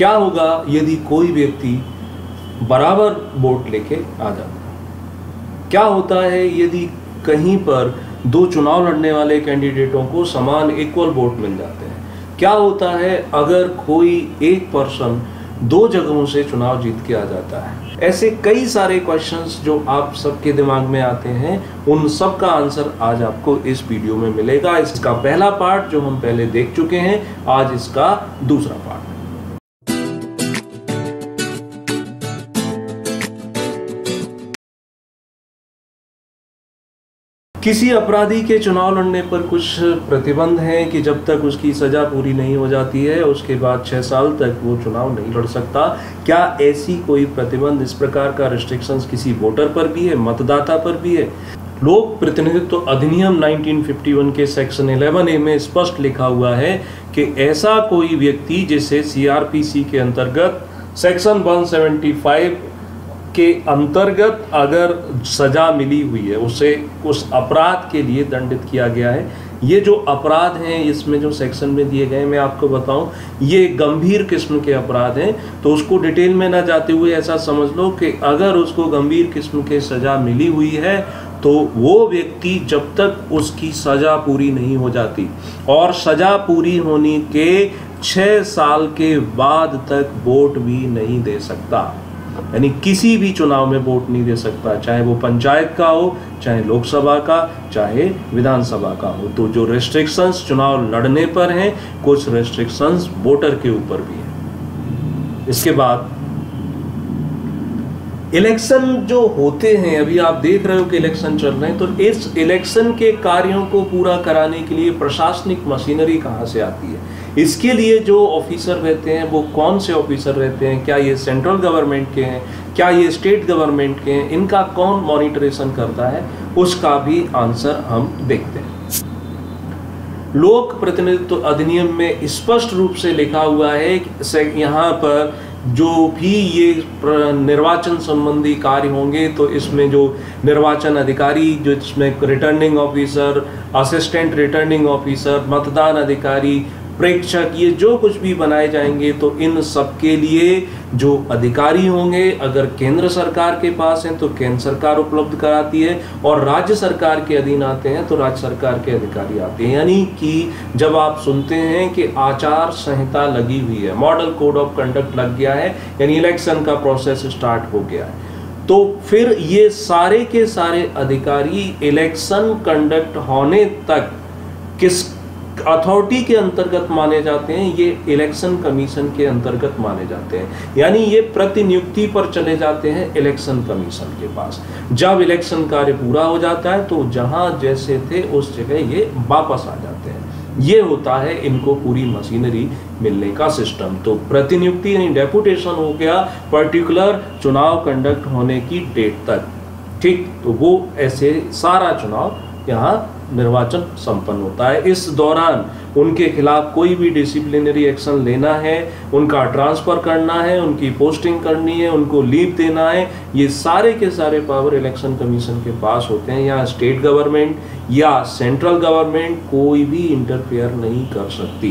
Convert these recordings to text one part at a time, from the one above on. क्या होगा यदि कोई व्यक्ति बराबर वोट लेके आ जाता, क्या होता है यदि कहीं पर दो चुनाव लड़ने वाले कैंडिडेटों को समान इक्वल वोट मिल जाते हैं, क्या होता है अगर कोई एक पर्सन दो जगहों से चुनाव जीत के आ जाता है। ऐसे कई सारे क्वेश्चंस जो आप सबके दिमाग में आते हैं, उन सब का आंसर आज आपको इस वीडियो में मिलेगा। इसका पहला पार्ट जो हम पहले देख चुके हैं, आज इसका दूसरा पार्ट। किसी अपराधी के चुनाव लड़ने पर कुछ प्रतिबंध हैं कि जब तक उसकी सज़ा पूरी नहीं हो जाती है उसके बाद 6 साल तक वो चुनाव नहीं लड़ सकता। क्या ऐसी कोई प्रतिबंध, इस प्रकार का रिस्ट्रिक्शंस किसी वोटर पर भी है, मतदाता पर भी है? लोक प्रतिनिधित्व अधिनियम 1951 के सेक्शन 11A में स्पष्ट लिखा हुआ है कि ऐसा कोई व्यक्ति जिसे CRPC के अंतर्गत सेक्शन 175 के अंतर्गत अगर सजा मिली हुई है, उसे उस अपराध के लिए दंडित किया गया है। ये जो अपराध हैं, इसमें जो सेक्शन में दिए गए, मैं आपको बताऊं, ये गंभीर किस्म के अपराध हैं, तो उसको डिटेल में ना जाते हुए ऐसा समझ लो कि अगर उसको गंभीर किस्म की सज़ा मिली हुई है तो वो व्यक्ति जब तक उसकी सज़ा पूरी नहीं हो जाती और सज़ा पूरी होने के 6 साल के बाद तक वोट भी नहीं दे सकता, यानी किसी भी चुनाव में वोट नहीं दे सकता, चाहे वो पंचायत का हो, चाहे लोकसभा का, चाहे विधानसभा का हो। तो जो रेस्ट्रिक्शंस चुनाव लड़ने पर हैं, कुछ रेस्ट्रिक्शंस वोटर के ऊपर भी हैं। इसके बाद इलेक्शन जो होते हैं, अभी आप देख रहे हो कि इलेक्शन चल रहे हैं, तो इस इलेक्शन के कार्यों को पूरा कराने के लिए प्रशासनिक मशीनरी कहाँ से आती है? इसके लिए जो ऑफिसर रहते हैं वो कौन से ऑफिसर रहते हैं? क्या ये सेंट्रल गवर्नमेंट के हैं, क्या ये स्टेट गवर्नमेंट के हैं, इनका कौन मॉनिटरेशन करता है, उसका भी आंसर हम देखते हैं। लोक प्रतिनिधित्व अधिनियम में स्पष्ट रूप से लिखा हुआ है कि यहाँ पर जो भी ये निर्वाचन संबंधी कार्य होंगे, तो इसमें जो निर्वाचन अधिकारी, जो इसमें returning officer, assistant returning officer, मतदान अधिकारी, प्रेक्षक, ये जो कुछ भी बनाए जाएंगे, तो इन सब के लिए जो अधिकारी होंगे, अगर केंद्र सरकार के पास हैं तो केंद्र सरकार उपलब्ध कराती है, और राज्य सरकार के अधीन आते हैं तो राज्य सरकार के अधिकारी आते हैं। यानी कि जब आप सुनते हैं कि आचार संहिता लगी हुई है, मॉडल कोड ऑफ कंडक्ट लग गया है, यानी इलेक्शन का प्रोसेस स्टार्ट हो गया है, तो फिर ये सारे के सारे अधिकारी इलेक्शन कंडक्ट होने तक किस अथॉरिटी के अंतर्गत माने जाते हैं? ये इलेक्शन कमीशन के अंतर्गत माने जाते हैं, यानी ये प्रतिनियुक्ति पर चले जाते हैं इलेक्शन कमीशन के पास। जब इलेक्शन कार्य पूरा हो जाता है तो जहां जैसे थे उस जगह ये वापस आ जाते हैं। ये होता है इनको पूरी मशीनरी मिलने का सिस्टम। तो प्रतिनियुक्ति यानी डेपुटेशन हो गया पर्टिकुलर चुनाव कंडक्ट होने की डेट तक, ठीक। तो वो ऐसे सारा चुनाव यहाँ निर्वाचन संपन्न होता है। इस दौरान उनके खिलाफ कोई भी डिसिप्लिनरी एक्शन लेना है, उनका ट्रांसफ़र करना है, उनकी पोस्टिंग करनी है, उनको लीव देना है, ये सारे के सारे पावर इलेक्शन कमीशन के पास होते हैं। या स्टेट गवर्नमेंट या सेंट्रल गवर्नमेंट कोई भी इंटरफेयर नहीं कर सकती।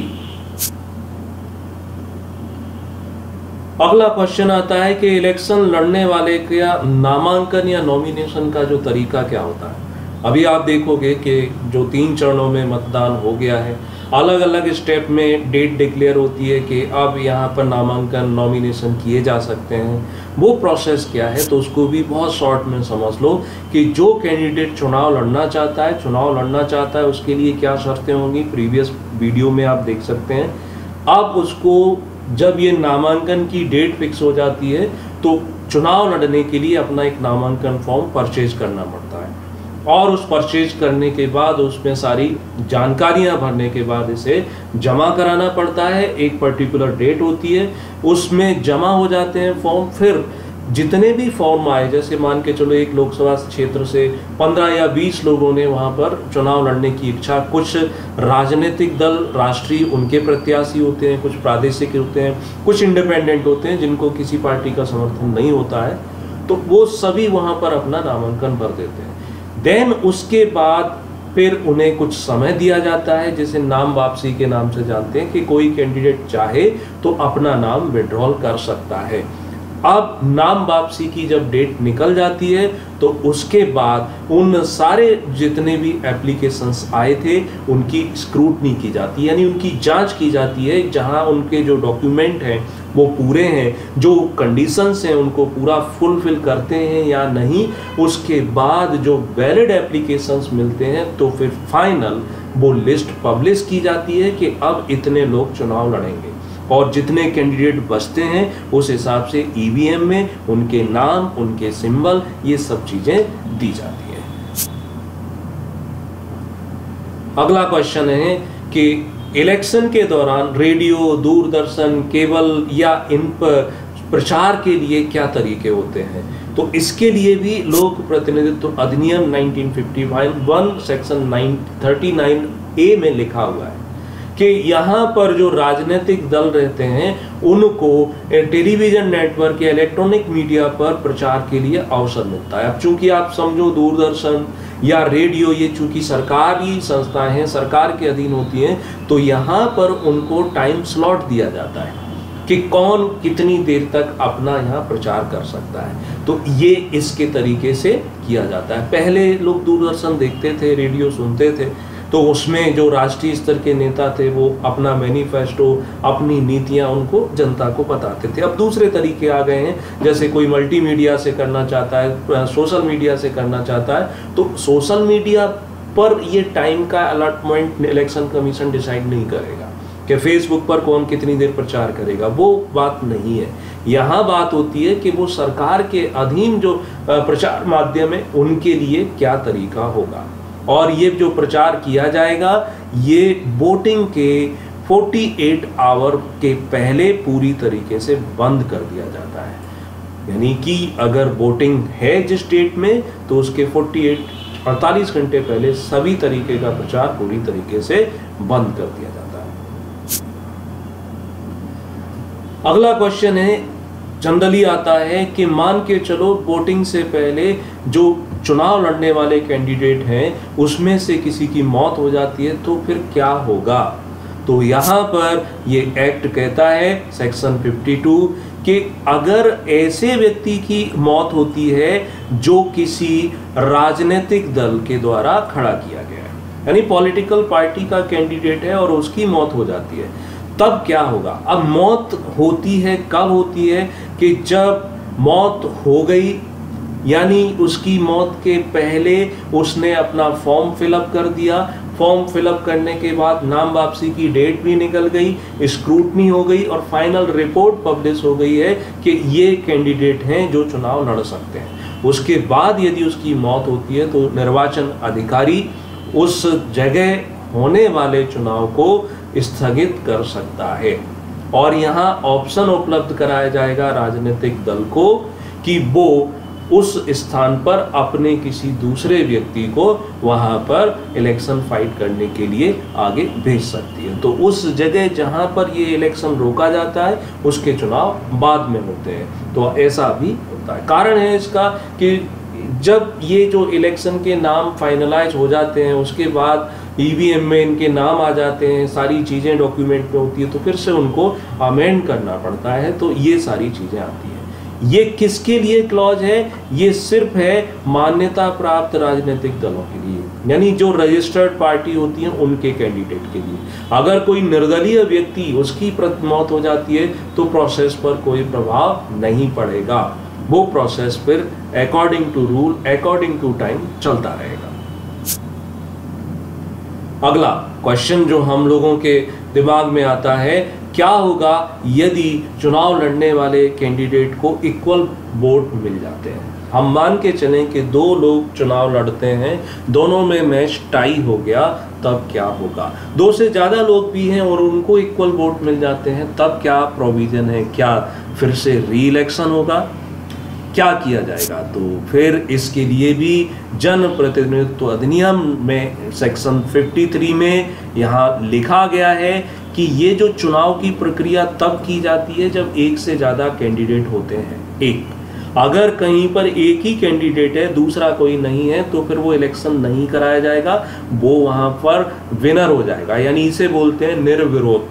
अगला क्वेश्चन आता है कि इलेक्शन लड़ने वाले का नामांकन या नॉमिनेशन का जो तरीका क्या होता है? अभी आप देखोगे कि जो 3 चरणों में मतदान हो गया है, अलग अलग स्टेप में डेट डिक्लेयर होती है कि अब यहाँ पर नामांकन नॉमिनेशन किए जा सकते हैं। वो प्रोसेस क्या है, तो उसको भी बहुत शॉर्ट में समझ लो कि जो कैंडिडेट चुनाव लड़ना चाहता है उसके लिए क्या शर्तें होंगी, प्रीवियस वीडियो में आप देख सकते हैं। अब उसको जब ये नामांकन की डेट फिक्स हो जाती है तो चुनाव लड़ने के लिए अपना एक नामांकन फॉर्म परचेज करना पड़ता है, और उस परचेज करने के बाद उसमें सारी जानकारियां भरने के बाद इसे जमा कराना पड़ता है। एक पर्टिकुलर डेट होती है, उसमें जमा हो जाते हैं फॉर्म। फिर जितने भी फॉर्म आए, जैसे मान के चलो एक लोकसभा क्षेत्र से 15 या 20 लोगों ने वहाँ पर चुनाव लड़ने की इच्छा, कुछ राजनीतिक दल राष्ट्रीय उनके प्रत्याशी होते हैं, कुछ प्रादेशिक होते हैं, कुछ इंडिपेंडेंट होते हैं जिनको किसी पार्टी का समर्थन नहीं होता है, तो वो सभी वहाँ पर अपना नामांकन भर देते हैं। देन उसके बाद फिर उन्हें कुछ समय दिया जाता है जिसे नाम वापसी के नाम से जानते हैं कि कोई कैंडिडेट चाहे तो अपना नाम विड्रॉल कर सकता है। अब नाम वापसी की जब डेट निकल जाती है तो उसके बाद उन सारे जितने भी एप्लीकेशंस आए थे उनकी स्क्रूटनी की जाती है, यानी उनकी जांच की जाती है, जहां उनके जो डॉक्यूमेंट हैं वो पूरे हैं, जो कंडीशंस हैं उनको पूरा फुलफिल करते हैं या नहीं। उसके बाद जो वैलिड एप्लीकेशंस मिलते हैं तो फिर फाइनल वो लिस्ट पब्लिश की जाती है कि अब इतने लोग चुनाव लड़ेंगे और जितने कैंडिडेट बचते हैं उस हिसाब से ईवीएम में उनके नाम, उनके सिंबल, ये सब चीजें दी जाती हैं। अगला क्वेश्चन है कि इलेक्शन के दौरान रेडियो, दूरदर्शन, केबल या इन पर प्रचार के लिए क्या तरीके होते हैं। तो इसके लिए भी लोक प्रतिनिधित्व अधिनियम 1951 सेक्शन 39A में लिखा हुआ है कि यहाँ पर जो राजनीतिक दल रहते हैं उनको टेलीविजन नेटवर्क या इलेक्ट्रॉनिक मीडिया पर प्रचार के लिए अवसर मिलता है। अब चूंकि आप समझो दूरदर्शन या रेडियो ये चूंकि सरकारी संस्थाएं हैं, सरकार के अधीन होती हैं, तो यहाँ पर उनको टाइम स्लॉट दिया जाता है कि कौन कितनी देर तक अपना यहाँ प्रचार कर सकता है। तो ये इसके तरीके से किया जाता है। पहले लोग दूरदर्शन देखते थे, रेडियो सुनते थे, तो उसमें जो राष्ट्रीय स्तर के नेता थे वो अपना मैनिफेस्टो, अपनी नीतियां उनको जनता को बताते थे। अब दूसरे तरीके आ गए हैं, जैसे कोई मल्टीमीडिया से करना चाहता है, सोशल मीडिया से करना चाहता है, तो सोशल मीडिया पर ये टाइम का अलॉटमेंट इलेक्शन कमीशन डिसाइड नहीं करेगा कि फेसबुक पर कौन कितनी देर प्रचार करेगा, वो बात नहीं है। यहाँ बात होती है कि वो सरकार के अधीन जो प्रचार माध्यम है उनके लिए क्या तरीका होगा। और ये जो प्रचार किया जाएगा ये वोटिंग के 48 आवर के पहले पूरी तरीके से बंद कर दिया जाता है, यानी कि अगर वोटिंग है जिस स्टेट में तो उसके 48-48 घंटे पहले सभी तरीके का प्रचार पूरी तरीके से बंद कर दिया जाता है। अगला क्वेश्चन है, जनरली आता है कि मान के चलो वोटिंग से पहले जो चुनाव लड़ने वाले कैंडिडेट हैं उसमें से किसी की मौत हो जाती है तो फिर क्या होगा। तो यहाँ पर ये एक्ट कहता है सेक्शन 52 कि अगर ऐसे व्यक्ति की मौत होती है जो किसी राजनीतिक दल के द्वारा खड़ा किया गया है, यानी पॉलिटिकल पार्टी का कैंडिडेट है और उसकी मौत हो जाती है, तब क्या होगा। अब मौत होती है, कब होती है कि जब मौत हो गई, यानी उसकी मौत के पहले उसने अपना फॉर्म फिलअप कर दिया, फॉर्म फिलअप करने के बाद नाम वापसी की डेट भी निकल गई, स्क्रूटनी हो गई और फाइनल रिपोर्ट पब्लिश हो गई है कि ये कैंडिडेट हैं जो चुनाव लड़ सकते हैं। उसके बाद यदि उसकी मौत होती है तो निर्वाचन अधिकारी उस जगह होने वाले चुनाव को स्थगित कर सकता है और यहाँ ऑप्शन उपलब्ध कराया जाएगा राजनीतिक दल को कि वो उस स्थान पर अपने किसी दूसरे व्यक्ति को वहाँ पर इलेक्शन फाइट करने के लिए आगे भेज सकती है। तो उस जगह जहाँ पर ये इलेक्शन रोका जाता है उसके चुनाव बाद में होते हैं, तो ऐसा भी होता है। कारण है इसका कि जब ये जो इलेक्शन के नाम फाइनलाइज हो जाते हैं उसके बाद ईवीएम में इनके नाम आ जाते हैं, सारी चीज़ें डॉक्यूमेंट में होती है, तो फिर से उनको अमेंड करना पड़ता है, तो ये सारी चीज़ें आती हैं। ये किसके लिए क्लॉज है, ये सिर्फ है मान्यता प्राप्त राजनीतिक दलों के लिए, यानी जो रजिस्टर्ड पार्टी होती है उनके कैंडिडेट के लिए। अगर कोई निर्दलीय व्यक्ति उसकी मौत हो जाती है तो प्रोसेस पर कोई प्रभाव नहीं पड़ेगा, वो प्रोसेस फिर according to rule, according to time चलता रहेगा। अगला क्वेश्चन जो हम लोगों के दिमाग में आता है, क्या होगा यदि चुनाव लड़ने वाले कैंडिडेट को इक्वल वोट मिल जाते हैं। हम मान के चलें कि दो लोग चुनाव लड़ते हैं, दोनों में मैच टाई हो गया, तब क्या होगा। दो से ज़्यादा लोग भी हैं और उनको इक्वल वोट मिल जाते हैं, तब क्या प्रोविज़न है, क्या फिर से री इलेक्शन होगा, क्या किया जाएगा। तो फिर इसके लिए भी जन प्रतिनिधित्व अधिनियम में सेक्शन 53 में यहाँ लिखा गया है कि ये जो चुनाव की प्रक्रिया तब की जाती है जब एक से ज़्यादा कैंडिडेट होते हैं, एक। अगर कहीं पर एक ही कैंडिडेट है, दूसरा कोई नहीं है, तो फिर वो इलेक्शन नहीं कराया जाएगा, वो वहाँ पर विनर हो जाएगा। यानी इसे बोलते हैं निर्विरोध।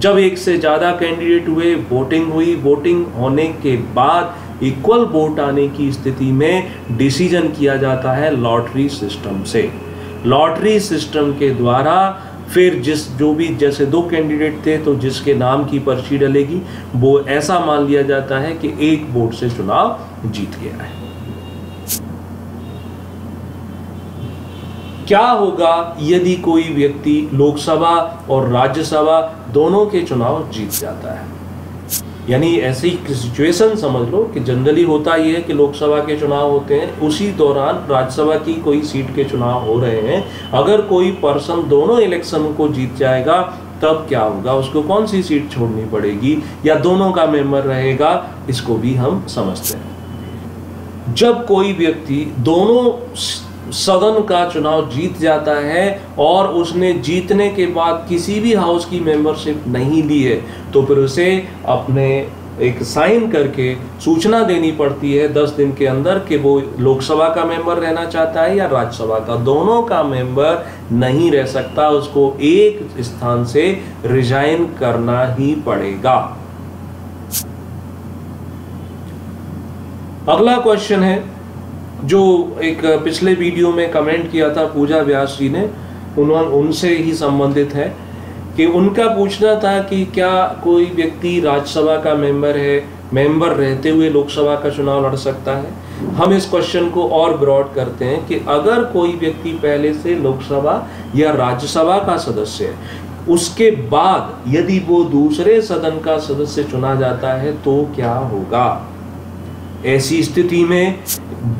जब एक से ज़्यादा कैंडिडेट हुए, वोटिंग हुई, वोटिंग होने के बाद इक्वल वोट आने की स्थिति में डिसीजन किया जाता है लॉटरी सिस्टम से। लॉटरी सिस्टम के द्वारा फिर जैसे दो कैंडिडेट थे तो जिसके नाम की पर्ची डलेगी वो ऐसा मान लिया जाता है कि एक वोट से चुनाव जीत गया है। क्या होगा यदि कोई व्यक्ति लोकसभा और राज्यसभा दोनों के चुनाव जीत जाता है? यानी ऐसी सिचुएशन समझ लो कि जनरली होता ये है कि लोकसभा के चुनाव होते हैं, उसी दौरान राज्यसभा की कोई सीट के चुनाव हो रहे हैं। अगर कोई पर्सन दोनों इलेक्शन को जीत जाएगा तब क्या होगा, उसको कौन सी सीट छोड़नी पड़ेगी या दोनों का मेंबर रहेगा, इसको भी हम समझते हैं। जब कोई व्यक्ति दोनों सदन का चुनाव जीत जाता है और उसने जीतने के बाद किसी भी हाउस की मेंबरशिप नहीं ली है तो फिर उसे अपने एक साइन करके सूचना देनी पड़ती है 10 दिन के अंदर कि वो लोकसभा का मेंबर रहना चाहता है या राज्यसभा का। दोनों का मेंबर नहीं रह सकता, उसको एक स्थान से रिजाइन करना ही पड़ेगा। अगला क्वेश्चन है जो एक पिछले वीडियो में कमेंट किया था पूजा व्यास जी ने, उन्होंने उनसे ही संबंधित है कि उनका पूछना था कि क्या कोई व्यक्ति राज्यसभा का मेंबर रहते हुए लोकसभा का चुनाव लड़ सकता है। हम इस क्वेश्चन को और ब्रॉड करते हैं कि अगर कोई व्यक्ति पहले से लोकसभा या राज्यसभा का सदस्य है, उसके बाद यदि वो दूसरे सदन का सदस्य चुना जाता है तो क्या होगा। ऐसी स्थिति में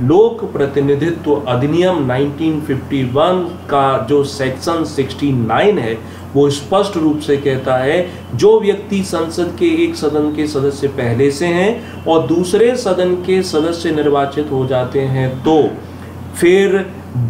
लोक प्रतिनिधित्व अधिनियम 1951 का जो सेक्शन 69 है वो स्पष्ट रूप से कहता है जो व्यक्ति संसद के एक सदन के सदस्य पहले से हैं और दूसरे सदन के सदस्य निर्वाचित हो जाते हैं तो फिर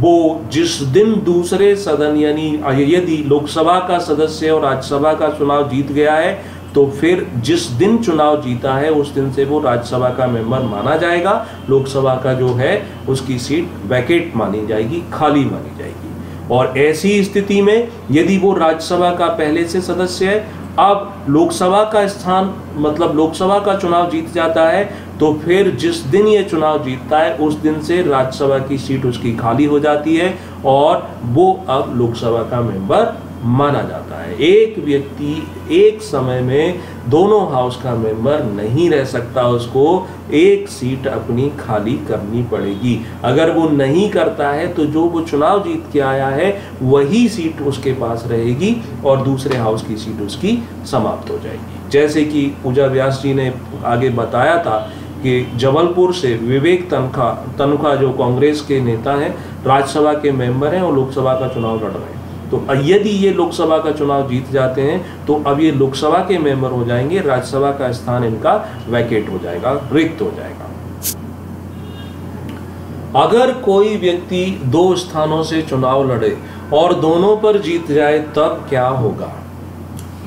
वो जिस दिन दूसरे सदन यानी यदि लोकसभा का सदस्य और राज्यसभा का चुनाव जीत गया है तो फिर जिस दिन चुनाव जीता है उस दिन से वो राज्यसभा का मेंबर माना जाएगा, लोकसभा का जो है उसकी सीट वैकेट मानी जाएगी, खाली मानी जाएगी। और ऐसी स्थिति में यदि वो राज्यसभा का पहले से सदस्य है, अब लोकसभा का स्थान मतलब लोकसभा का चुनाव जीत जाता है तो फिर जिस दिन ये चुनाव जीतता है उस दिन से राज्यसभा की सीट उसकी खाली हो जाती है और वो अब लोकसभा का मेंबर माना जाता है। एक व्यक्ति एक समय में दोनों हाउस का मेंबर नहीं रह सकता, उसको एक सीट अपनी खाली करनी पड़ेगी। अगर वो नहीं करता है तो जो वो चुनाव जीत के आया है वही सीट उसके पास रहेगी और दूसरे हाउस की सीट उसकी समाप्त हो जाएगी। जैसे कि पूजा व्यास जी ने आगे बताया था कि जबलपुर से विवेक तनखा जो कांग्रेस के नेता हैं, राज्यसभा के मेंबर हैं और लोकसभा का चुनाव लड़ रहे हैं, तो यदि ये लोकसभा का चुनाव जीत जाते हैं तो अब ये लोकसभा के मेंबर हो जाएंगे, राज्यसभा का स्थान इनका वैकेट हो जाएगा, रिक्त हो जाएगा। अगर कोई व्यक्ति दो स्थानों से चुनाव लड़े और दोनों पर जीत जाए तब क्या होगा।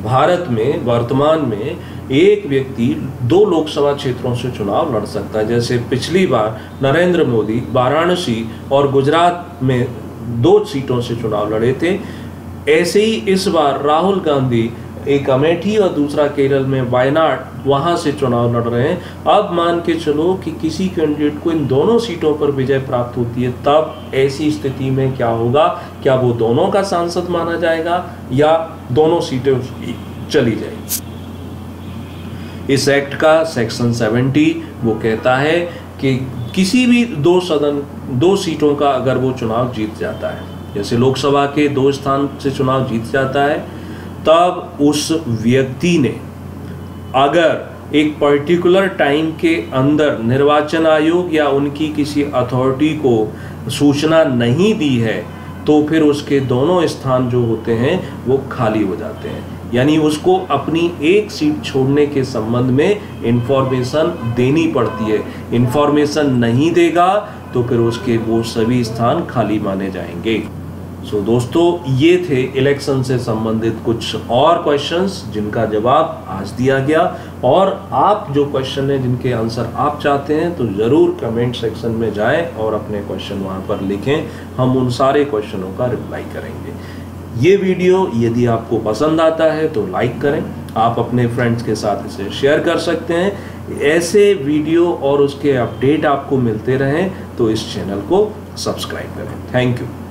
भारत में वर्तमान में एक व्यक्ति दो लोकसभा क्षेत्रों से चुनाव लड़ सकता है। जैसे पिछली बार नरेंद्र मोदी वाराणसी और गुजरात में 2 सीटों से चुनाव लड़े थे, ऐसे ही इस बार राहुल गांधी एक अमेठी और दूसरा केरल में वायनाड वहां से चुनाव लड़ रहे हैं। अब मान के चलो कि किसी कैंडिडेट को इन दोनों सीटों पर विजय प्राप्त होती है, तब ऐसी स्थिति में क्या होगा, क्या वो दोनों का सांसद माना जाएगा या दोनों सीटें चली जाएगी। इस एक्ट का सेक्शन 70 वो कहता है कि किसी भी दो सीटों का अगर वो चुनाव जीत जाता है, जैसे लोकसभा के 2 स्थान से चुनाव जीत जाता है, तब उस व्यक्ति ने अगर एक पर्टिकुलर टाइम के अंदर निर्वाचन आयोग या उनकी किसी अथॉरिटी को सूचना नहीं दी है तो फिर उसके दोनों स्थान जो होते हैं वो खाली हो जाते हैं। यानी उसको अपनी एक सीट छोड़ने के संबंध में इन्फॉर्मेशन देनी पड़ती है, इन्फॉर्मेशन नहीं देगा तो फिर उसके वो सभी स्थान खाली माने जाएंगे। सो दोस्तों ये थे इलेक्शन से संबंधित कुछ और क्वेश्चंस जिनका जवाब आज दिया गया। और आप जो क्वेश्चन है जिनके आंसर आप चाहते हैं तो ज़रूर कमेंट सेक्शन में जाएं और अपने क्वेश्चन वहाँ पर लिखें, हम उन सारे क्वेश्चनों का रिप्लाई करेंगे। ये वीडियो यदि आपको पसंद आता है तो लाइक करें, आप अपने फ्रेंड्स के साथ इसे शेयर कर सकते हैं। ऐसे वीडियो और उसके अपडेट आपको मिलते रहें तो इस चैनल को सब्सक्राइब करें। Thank you.